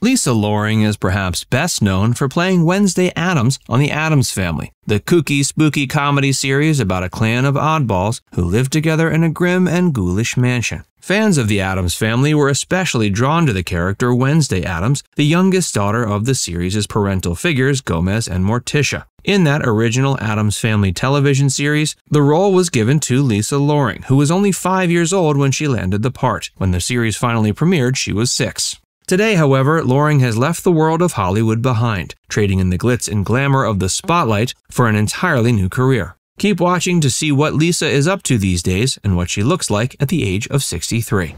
Lisa Loring is perhaps best known for playing Wednesday Addams on The Addams Family, the kooky, spooky comedy series about a clan of oddballs who live together in a grim and ghoulish mansion. Fans of The Addams Family were especially drawn to the character Wednesday Addams, the youngest daughter of the series' parental figures Gomez and Morticia. In that original Addams Family television series, the role was given to Lisa Loring, who was only 5 years old when she landed the part. When the series finally premiered, she was 6. Today, however, Loring has left the world of Hollywood behind, trading in the glitz and glamour of the spotlight for an entirely new career. Keep watching to see what Lisa is up to these days and what she looks like at the age of 63.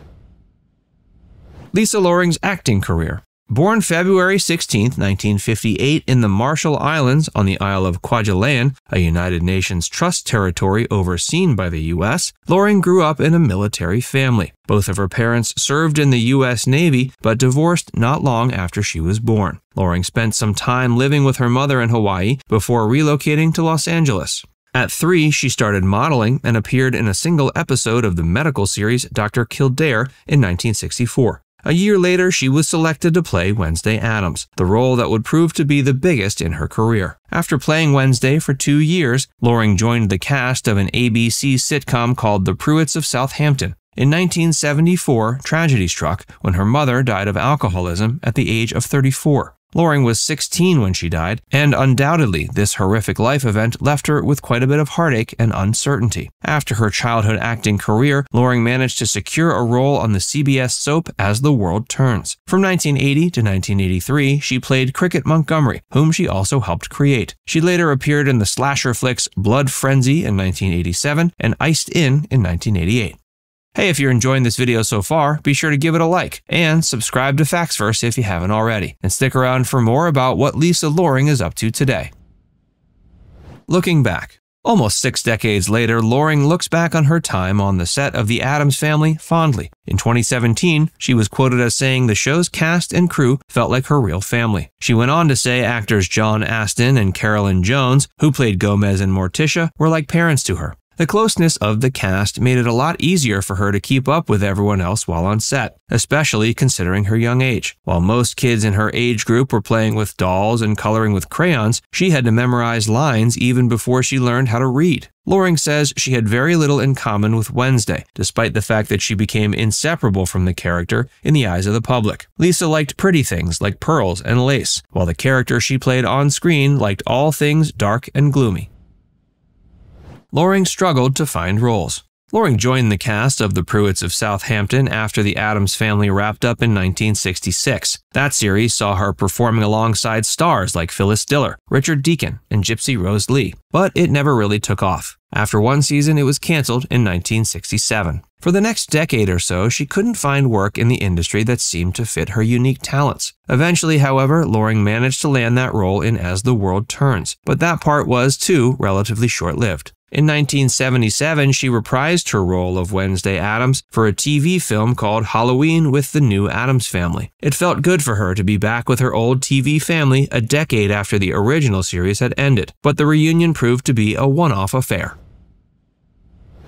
Lisa Loring's acting career. Born February 16, 1958 in the Marshall Islands on the Isle of Kwajalein, a United Nations Trust territory overseen by the U.S., Loring grew up in a military family. Both of her parents served in the US Navy, but divorced not long after she was born. Loring spent some time living with her mother in Hawaii before relocating to Los Angeles. At 3, she started modeling and appeared in a single episode of the medical series Dr. Kildare in 1964. A year later, she was selected to play Wednesday Addams, the role that would prove to be the biggest in her career. After playing Wednesday for 2 years, Loring joined the cast of an ABC sitcom called The Pruitts of Southampton. In 1974, tragedy struck when her mother died of alcoholism at the age of 34. Loring was 16 when she died, and undoubtedly, this horrific life event left her with quite a bit of heartache and uncertainty. After her childhood acting career, Loring managed to secure a role on the CBS soap As the World Turns. From 1980 to 1983, she played Cricket Montgomery, whom she also helped create. She later appeared in the slasher flicks Blood Frenzy in 1987 and Iced In 1988. Hey, if you're enjoying this video so far, be sure to give it a like and subscribe to Facts Verse if you haven't already. And stick around for more about what Lisa Loring is up to today. Looking back. Almost 6 decades later, Loring looks back on her time on the set of The Addams Family fondly. In 2017, she was quoted as saying the show's cast and crew felt like her real family. She went on to say actors John Astin and Carolyn Jones, who played Gomez and Morticia, were like parents to her. The closeness of the cast made it a lot easier for her to keep up with everyone else while on set, especially considering her young age. While most kids in her age group were playing with dolls and coloring with crayons, she had to memorize lines even before she learned how to read. Loring says she had very little in common with Wednesday, despite the fact that she became inseparable from the character in the eyes of the public. Lisa liked pretty things like pearls and lace, while the character she played on screen liked all things dark and gloomy. Loring struggled to find roles. Loring joined the cast of The Pruitts of Southampton after The Addams Family wrapped up in 1966. That series saw her performing alongside stars like Phyllis Diller, Richard Deacon, and Gypsy Rose Lee, but it never really took off. After one season, it was canceled in 1967. For the next decade or so, she couldn't find work in the industry that seemed to fit her unique talents. Eventually, however, Loring managed to land that role in As the World Turns, but that part was, too, relatively short-lived. In 1977, she reprised her role of Wednesday Addams for a TV film called Halloween with the New Addams Family. It felt good for her to be back with her old TV family a decade after the original series had ended, but the reunion proved to be a one-off affair.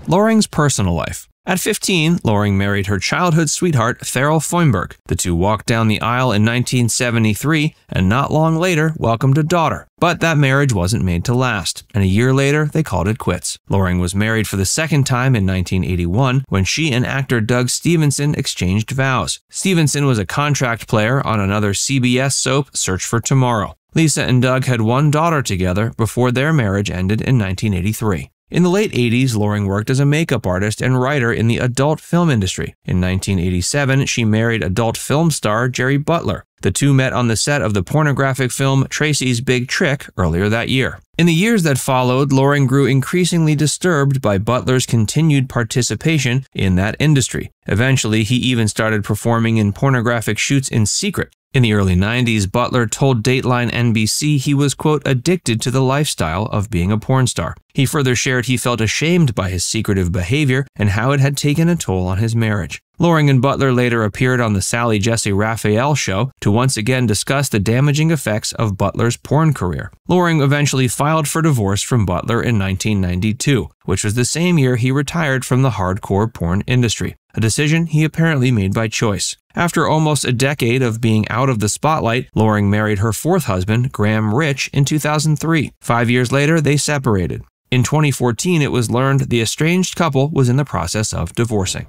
Loring's personal life. At 15, Loring married her childhood sweetheart, Farrell Feinberg. The two walked down the aisle in 1973 and not long later welcomed a daughter. But that marriage wasn't made to last, and a year later they called it quits. Loring was married for the second time in 1981 when she and actor Doug Stevenson exchanged vows. Stevenson was a contract player on another CBS soap, Search for Tomorrow. Lisa and Doug had one daughter together before their marriage ended in 1983. In the late 80s, Loring worked as a makeup artist and writer in the adult film industry. In 1987, she married adult film star Jerry Butler. The two met on the set of the pornographic film Tracy's Big Trick earlier that year. In the years that followed, Loring grew increasingly disturbed by Butler's continued participation in that industry. Eventually, he even started performing in pornographic shoots in secret. In the early 90s, Butler told Dateline NBC he was, quote, addicted to the lifestyle of being a porn star. He further shared he felt ashamed by his secretive behavior and how it had taken a toll on his marriage. Loring and Butler later appeared on the Sally Jesse Raphael show to once again discuss the damaging effects of Butler's porn career. Loring eventually filed for divorce from Butler in 1992, which was the same year he retired from the hardcore porn industry. a decision he apparently made by choice. After almost a decade of being out of the spotlight, Loring married her fourth husband, Graham Rich, in 2003. 5 years later, they separated. In 2014, it was learned the estranged couple was in the process of divorcing.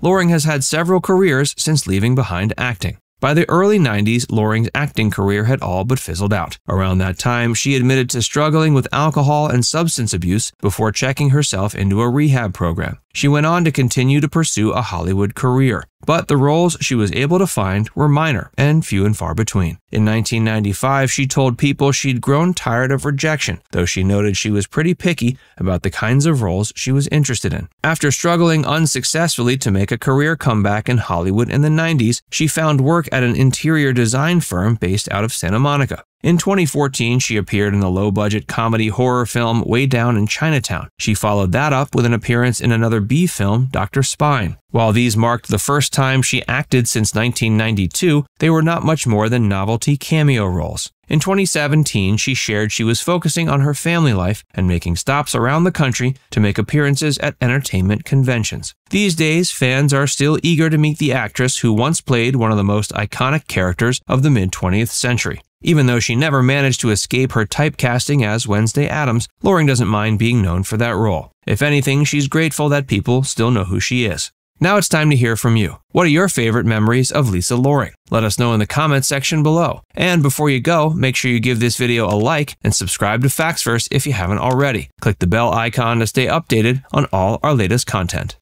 Loring has had several careers since leaving behind acting. By the early 90s, Loring's acting career had all but fizzled out. Around that time, she admitted to struggling with alcohol and substance abuse before checking herself into a rehab program. She went on to continue to pursue a Hollywood career, but the roles she was able to find were minor and few and far between. In 1995, she told People she'd grown tired of rejection, though she noted she was pretty picky about the kinds of roles she was interested in. After struggling unsuccessfully to make a career comeback in Hollywood in the 90s, she found work at an interior design firm based out of Santa Monica. In 2014, she appeared in the low-budget comedy horror film Way Down in Chinatown. She followed that up with an appearance in another B film, Dr. Spine. While these marked the first time she acted since 1992, they were not much more than novelty cameo roles. In 2017, she shared she was focusing on her family life and making stops around the country to make appearances at entertainment conventions. These days, fans are still eager to meet the actress who once played one of the most iconic characters of the mid-20th century. Even though she never managed to escape her typecasting as Wednesday Addams, Loring doesn't mind being known for that role. If anything, she's grateful that people still know who she is. Now it's time to hear from you. What are your favorite memories of Lisa Loring? Let us know in the comments section below. And before you go, make sure you give this video a like and subscribe to Facts Verse if you haven't already. Click the bell icon to stay updated on all our latest content.